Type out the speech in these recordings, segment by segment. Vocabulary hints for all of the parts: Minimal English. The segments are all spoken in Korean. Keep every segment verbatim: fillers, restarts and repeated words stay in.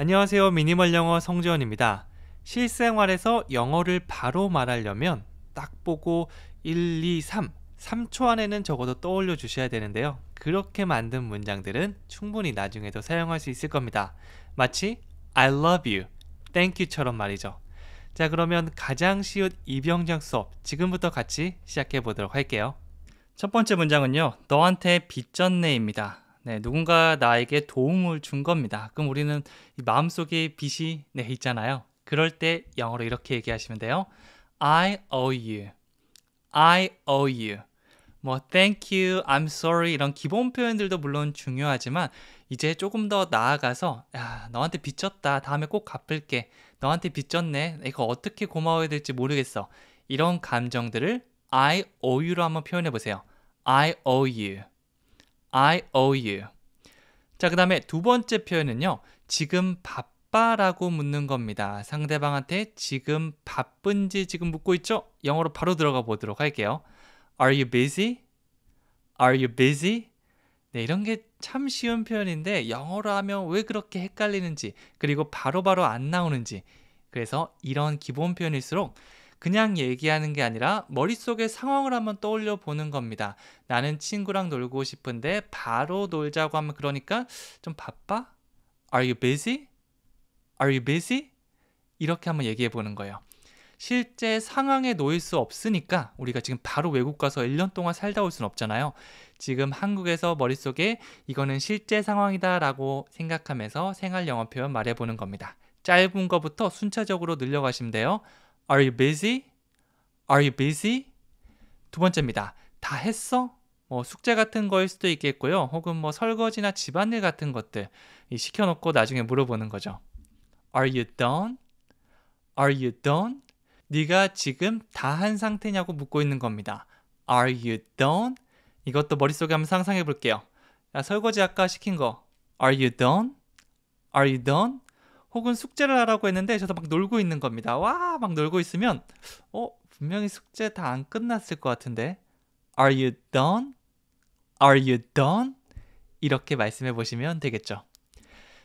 안녕하세요. 미니멀 영어 성재원입니다. 실생활에서 영어를 바로 말하려면 딱 보고 일, 이, 삼, 삼 초 안에는 적어도 떠올려 주셔야 되는데요. 그렇게 만든 문장들은 충분히 나중에도 사용할 수 있을 겁니다. 마치 I love you, thank you처럼 말이죠. 자, 그러면 가장 쉬운 입영장 수업 지금부터 같이 시작해 보도록 할게요. 첫 번째 문장은요, 너한테 빚졌네입니다. 네, 누군가 나에게 도움을 준 겁니다. 그럼 우리는 이 마음속에 빚이 네, 있잖아요. 그럴 때 영어로 이렇게 얘기하시면 돼요. I owe you. I owe you. 뭐 thank you, I'm sorry 이런 기본 표현들도 물론 중요하지만 이제 조금 더 나아가서 야, 너한테 빚졌다. 다음에 꼭 갚을게. 너한테 빚졌네. 이거 어떻게 고마워해야 될지 모르겠어. 이런 감정들을 I owe you로 한번 표현해 보세요. I owe you. I owe you. 자, 그 다음에 두 번째 표현은요, 지금 바빠라고 묻는 겁니다. 상대방한테 지금 바쁜지 지금 묻고 있죠? 영어로 바로 들어가 보도록 할게요. Are you busy? Are you busy? 네, 이런 게 참 쉬운 표현인데 영어로 하면 왜 그렇게 헷갈리는지, 그리고 바로바로 안 나오는지. 그래서 이런 기본 표현일수록 그냥 얘기하는 게 아니라 머릿속에 상황을 한번 떠올려 보는 겁니다. 나는 친구랑 놀고 싶은데 바로 놀자고 하면 그러니까 좀 바빠? Are you busy? Are you busy? 이렇게 한번 얘기해 보는 거예요. 실제 상황에 놓일 수 없으니까 우리가 지금 바로 외국 가서 일 년 동안 살다 올 순 없잖아요. 지금 한국에서 머릿속에 이거는 실제 상황이다 라고 생각하면서 생활 영어 표현 말해보는 겁니다. 짧은 거부터 순차적으로 늘려가시면 돼요. Are you busy? Are you busy? 두 번째입니다. 다 했어? 뭐 숙제 같은 거일 수도 있겠고요. 혹은 뭐 설거지나 집안일 같은 것들 시켜놓고 나중에 물어보는 거죠. Are you done? Are you done? 네가 지금 다 한 상태냐고 묻고 있는 겁니다. Are you done? 이것도 머릿속에 한번 상상해 볼게요. 야, 설거지 아까 시킨 거. Are you done? Are you done? 혹은 숙제를 하라고 했는데 저도 막 놀고 있는 겁니다. 와, 막 놀고 있으면 어, 분명히 숙제 다 안 끝났을 것 같은데. Are you done? Are you done? 이렇게 말씀해 보시면 되겠죠.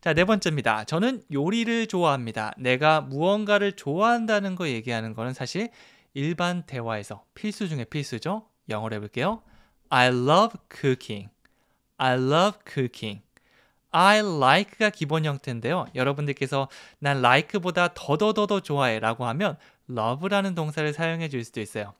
자, 네 번째입니다. 저는 요리를 좋아합니다. 내가 무언가를 좋아한다는 거 얘기하는 거는 사실 일반 대화에서 필수 중에 필수죠. 영어로 해볼게요. I love cooking. I love cooking. I like가 기본 형태인데요. 여러분들께서 난 like보다 더더더더 좋아해 라고 하면 love라는 동사를 사용해 줄 수도 있어요.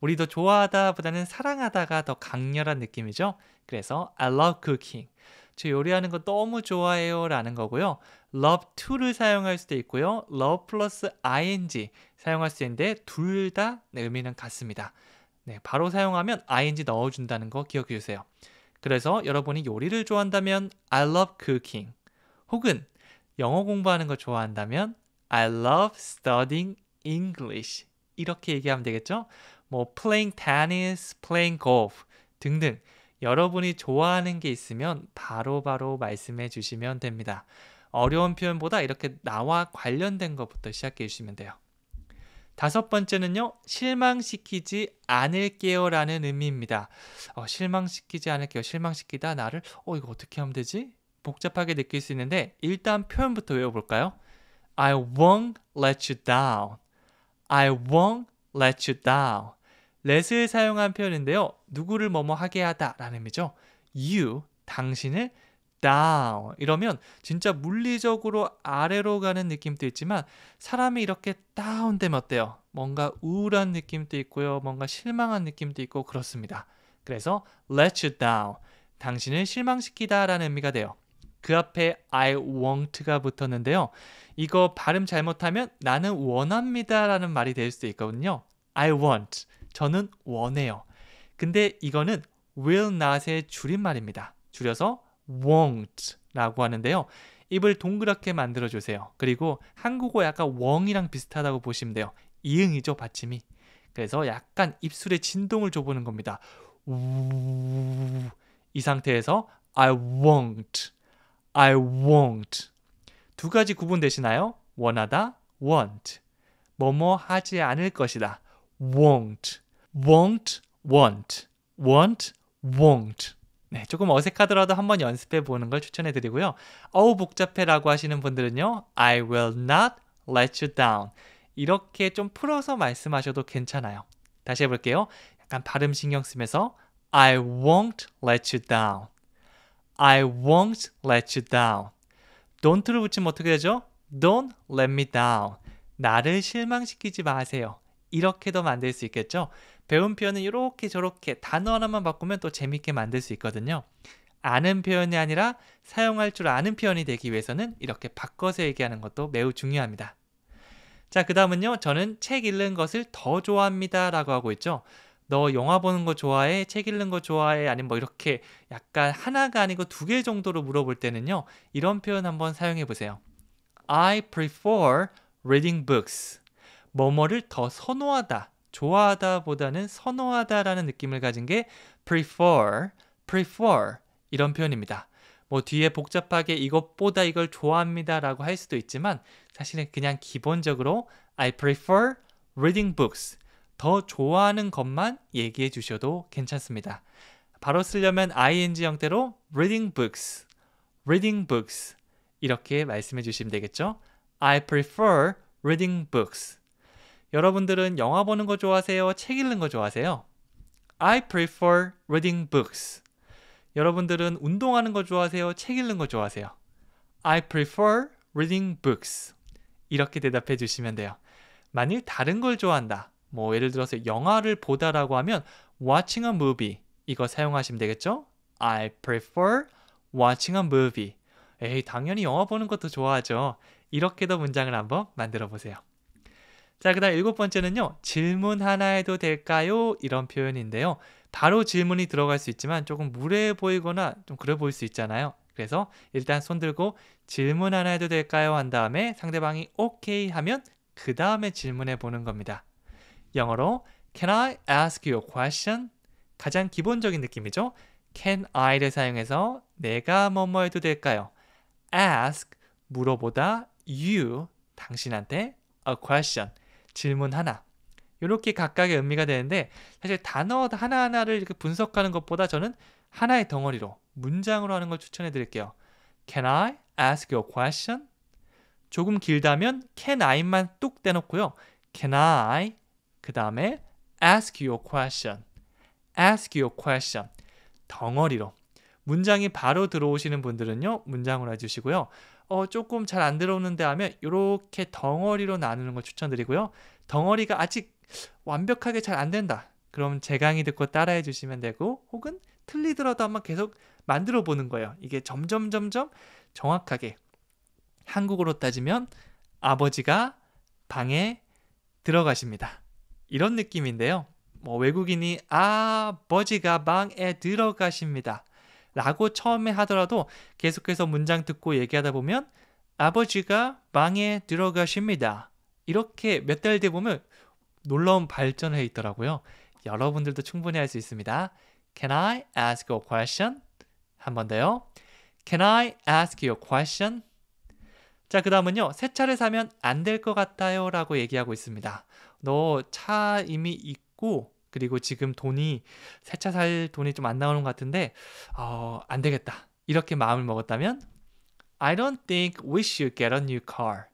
우리도 좋아하다 보다는 사랑하다가 더 강렬한 느낌이죠. 그래서 I love cooking. 저 요리하는 거 너무 좋아해요 라는 거고요. love to를 사용할 수도 있고요. love plus ing 사용할 수 있는데 둘 다 네, 의미는 같습니다. 네, 바로 사용하면 ing 넣어준다는 거 기억해 주세요. 그래서 여러분이 요리를 좋아한다면 I love cooking, 혹은 영어 공부하는 거 좋아한다면 I love studying English 이렇게 얘기하면 되겠죠? 뭐 playing tennis, playing golf 등등 여러분이 좋아하는 게 있으면 바로바로 바로 말씀해 주시면 됩니다. 어려운 표현보다 이렇게 나와 관련된 것부터 시작해 주시면 돼요. 다섯 번째는요, 실망시키지 않을게요 라는 의미입니다. 어, 실망시키지 않을게요. 실망시키다 나를 어 이거 어떻게 하면 되지? 복잡하게 느낄 수 있는데 일단 표현부터 외워볼까요? I won't let you down. I won't let you down. let을 사용한 표현인데요, 누구를 뭐뭐 하게 하다 라는 의미죠. you, 당신을 down 이러면 진짜 물리적으로 아래로 가는 느낌도 있지만 사람이 이렇게 다운되면 어때요? 뭔가 우울한 느낌도 있고요, 뭔가 실망한 느낌도 있고 그렇습니다. 그래서 let you down, 당신을 실망시키다 라는 의미가 돼요. 그 앞에 I want가 붙었는데요, 이거 발음 잘못하면 나는 원합니다 라는 말이 될 수도 있거든요. I want, 저는 원해요. 근데 이거는 will not의 줄임말입니다. 줄여서 won't 라고 하는데요, 입을 동그랗게 만들어 주세요. 그리고 한국어 약간 웡이랑 비슷하다고 보시면 돼요. 이응이죠, 받침이. 그래서 약간 입술에 진동을 줘보는 겁니다. 이 상태에서 I won't, I won't. 두 가지 구분되시나요? 원하다, want. 뭐뭐 하지 않을 것이다, won't. won't, want. want, won't. 네, 조금 어색하더라도 한번 연습해 보는 걸 추천해 드리고요. 어우 복잡해 라고 하시는 분들은요, I will not let you down, 이렇게 좀 풀어서 말씀하셔도 괜찮아요. 다시 해볼게요. 약간 발음 신경 쓰면서 I won't let you down, I won't let you down. Don't를 붙이면 어떻게 되죠? Don't let me down, 나를 실망시키지 마세요. 이렇게도 만들 수 있겠죠? 배운 표현은 이렇게 저렇게 단어 하나만 바꾸면 또 재밌게 만들 수 있거든요. 아는 표현이 아니라 사용할 줄 아는 표현이 되기 위해서는 이렇게 바꿔서 얘기하는 것도 매우 중요합니다. 자, 그 다음은요, 저는 책 읽는 것을 더 좋아합니다 라고 하고 있죠. 너 영화 보는 거 좋아해? 책 읽는 거 좋아해? 아니면 뭐 이렇게 약간 하나가 아니고 두 개 정도로 물어볼 때는요, 이런 표현 한번 사용해 보세요. I prefer reading books. 뭐뭐를 더 선호하다, 좋아하다 보다는 선호하다 라는 느낌을 가진 게 prefer, prefer 이런 표현입니다. 뭐 뒤에 복잡하게 이것보다 이걸 좋아합니다 라고 할 수도 있지만, 사실은 그냥 기본적으로 I prefer reading books, 더 좋아하는 것만 얘기해 주셔도 괜찮습니다. 바로 쓰려면 아이엔지 형태로 reading books, reading books 이렇게 말씀해 주시면 되겠죠. I prefer reading books. 여러분들은 영화 보는 거 좋아하세요? 책 읽는 거 좋아하세요? I prefer reading books. 여러분들은 운동하는 거 좋아하세요? 책 읽는 거 좋아하세요? I prefer reading books. 이렇게 대답해 주시면 돼요. 만일 다른 걸 좋아한다, 뭐 예를 들어서 영화를 보다라고 하면 watching a movie, 이거 사용하시면 되겠죠? I prefer watching a movie. 에이, 당연히 영화 보는 것도 좋아하죠. 이렇게도 문장을 한번 만들어 보세요. 자, 그 다음 일곱 번째는요, 질문 하나 해도 될까요? 이런 표현인데요, 바로 질문이 들어갈 수 있지만 조금 무례해 보이거나 좀 그래 보일 수 있잖아요. 그래서 일단 손 들고 질문 하나 해도 될까요? 한 다음에 상대방이 오케이 하면 그 다음에 질문해 보는 겁니다. 영어로 Can I ask you a question? 가장 기본적인 느낌이죠. Can I를 사용해서 내가 뭐뭐 해도 될까요? Ask, 물어보다, you, 당신한테, a question, 질문 하나, 이렇게 각각의 의미가 되는데, 사실 단어 하나하나를 이렇게 분석하는 것보다 저는 하나의 덩어리로 문장으로 하는 걸 추천해 드릴게요. Can I ask you a question? 조금 길다면 Can I만 뚝 떼놓고요, Can I, 그 다음에 ask you a question, ask you a question, 덩어리로. 문장이 바로 들어오시는 분들은요, 문장으로 해주시고요, 어, 조금 잘 안 들어오는데 하면 이렇게 덩어리로 나누는 걸 추천드리고요. 덩어리가 아직 완벽하게 잘 안 된다, 그럼 제 강의 듣고 따라해 주시면 되고, 혹은 틀리더라도 한번 계속 만들어 보는 거예요. 이게 점점 점점 정확하게, 한국어로 따지면 아버지가 방에 들어가십니다, 이런 느낌인데요, 뭐 외국인이 아버지가 방에 들어가십니다 라고 처음에 하더라도 계속해서 문장 듣고 얘기하다 보면 아버지가 방에 들어가십니다, 이렇게 몇 달 뒤에 보면 놀라운 발전을 해 있더라고요. 여러분들도 충분히 할 수 있습니다. Can I ask you a question? 한 번 더요. Can I ask you a question? 자, 그 다음은요, 새 차를 사면 안 될 것 같아요 라고 얘기하고 있습니다. 너 차 이미 있고, 그리고 지금 돈이, 새 차 살 돈이 좀 안 나오는 것 같은데 어, 안 되겠다, 이렇게 마음을 먹었다면 I don't think we should get a new car.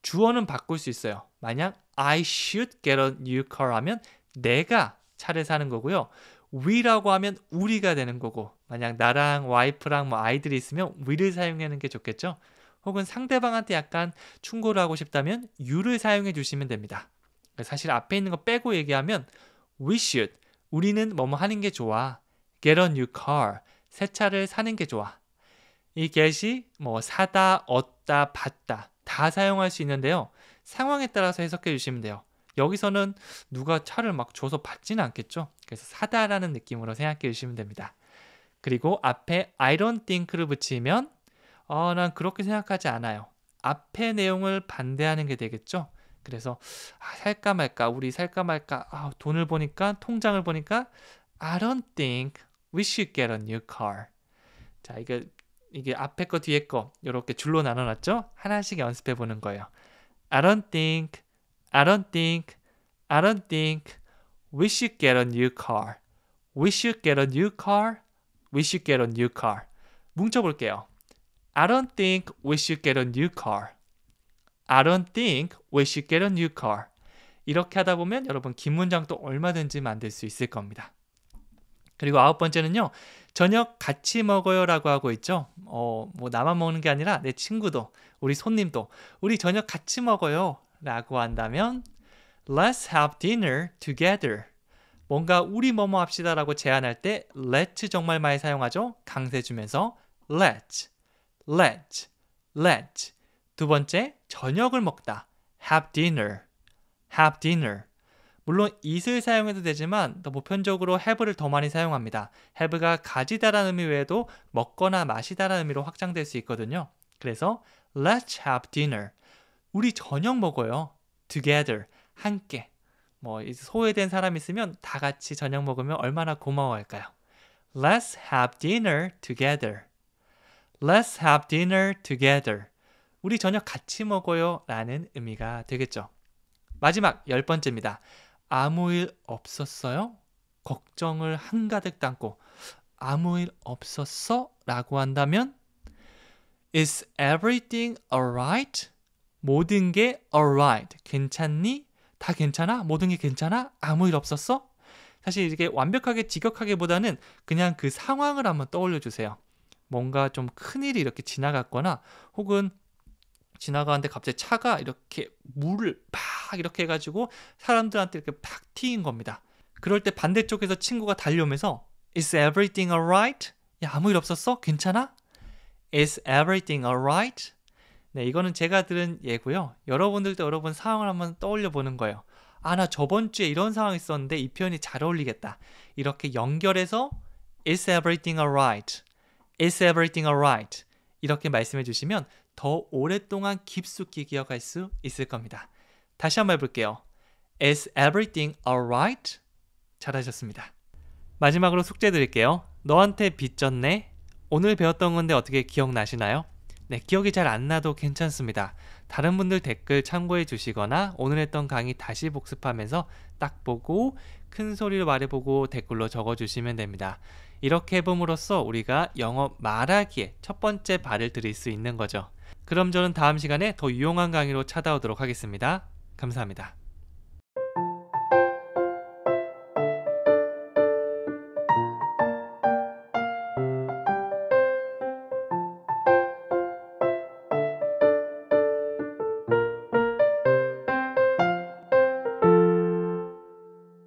주어는 바꿀 수 있어요. 만약 I should get a new car 하면 내가 차를 사는 거고요, we라고 하면 우리가 되는 거고, 만약 나랑 와이프랑 뭐 아이들이 있으면 we를 사용하는 게 좋겠죠. 혹은 상대방한테 약간 충고를 하고 싶다면 you를 사용해 주시면 됩니다. 사실 앞에 있는 거 빼고 얘기하면 We should, 우리는 뭐뭐 하는 게 좋아, get a new car, 새 차를 사는 게 좋아. 이 get이 뭐 사다, 얻다, 받다 다 사용할 수 있는데요, 상황에 따라서 해석해 주시면 돼요. 여기서는 누가 차를 막 줘서 받지는 않겠죠. 그래서 사다라는 느낌으로 생각해 주시면 됩니다. 그리고 앞에 I don't think를 붙이면 어, 난 그렇게 생각하지 않아요, 앞에 내용을 반대하는 게 되겠죠. 그래서 아, 살까 말까, 우리 살까 말까, 아, 돈을 보니까, 통장을 보니까 I don't think we should get a new car. 자, 이게, 이게 앞에 거 뒤에 거 이렇게 줄로 나눠놨죠. 하나씩 연습해 보는 거예요. I don't think, I don't think, I don't think we should get a new car. We should get a new car. we should get a new car. 뭉쳐볼게요. I don't think we should get a new car. I don't think we should get a new car. 이렇게 하다 보면 여러분 긴 문장도 얼마든지 만들 수 있을 겁니다. 그리고 아홉 번째는요. 저녁 같이 먹어요 라고 하고 있죠. 어, 뭐 나만 먹는 게 아니라 내 친구도 우리 손님도 우리 저녁 같이 먹어요 라고 한다면 Let's have dinner together. 뭔가 우리 뭐뭐 합시다 라고 제안할 때 let's 정말 많이 사용하죠. 강세 주면서 let's, let's, let's. 두 번째, 저녁을 먹다. have dinner, have dinner. 물론 it을 사용해도 되지만 더 보편적으로 have를 더 많이 사용합니다. have가 가지다라는 의미 외에도 먹거나 마시다라는 의미로 확장될 수 있거든요. 그래서 let's have dinner. 우리 저녁 먹어요. together, 함께. 뭐 소외된 사람 있으면 다 같이 저녁 먹으면 얼마나 고마워할까요? Let's have dinner together. Let's have dinner together. 우리 저녁 같이 먹어요 라는 의미가 되겠죠. 마지막 열 번째입니다. 아무 일 없었어요? 걱정을 한가득 담고 아무 일 없었어? 라고 한다면 Is everything alright? 모든 게 alright. 괜찮니? 다 괜찮아? 모든 게 괜찮아? 아무 일 없었어? 사실 이게 완벽하게 직역하기보다는 그냥 그 상황을 한번 떠올려주세요. 뭔가 좀 큰일이 이렇게 지나갔거나 혹은 지나가는데 갑자기 차가 이렇게 물을 팍 이렇게 해가지고 사람들한테 이렇게 팍 튀인 겁니다. 그럴 때 반대쪽에서 친구가 달려오면서 Is everything alright? 야, 아무 일 없었어? 괜찮아? Is everything alright? 네, 이거는 제가 들은 예고요. 여러분들도 여러분 상황을 한번 떠올려 보는 거예요. 아, 나 저번 주에 이런 상황이 있었는데 이 표현이 잘 어울리겠다. 이렇게 연결해서 Is everything alright? Is everything alright? 이렇게 말씀해 주시면 더 오랫동안 깊숙이 기억할 수 있을 겁니다. 다시 한번 해볼게요. Is everything alright? 잘하셨습니다. 마지막으로 숙제 드릴게요. 너한테 빚졌네? 오늘 배웠던 건데 어떻게 기억나시나요? 네, 기억이 잘 안 나도 괜찮습니다. 다른 분들 댓글 참고해 주시거나 오늘 했던 강의 다시 복습하면서 딱 보고 큰 소리로 말해보고 댓글로 적어주시면 됩니다. 이렇게 해봄으로써 우리가 영어 말하기에 첫 번째 발을 들일 수 있는 거죠. 그럼 저는 다음 시간에 더 유용한 강의로 찾아오도록 하겠습니다. 감사합니다.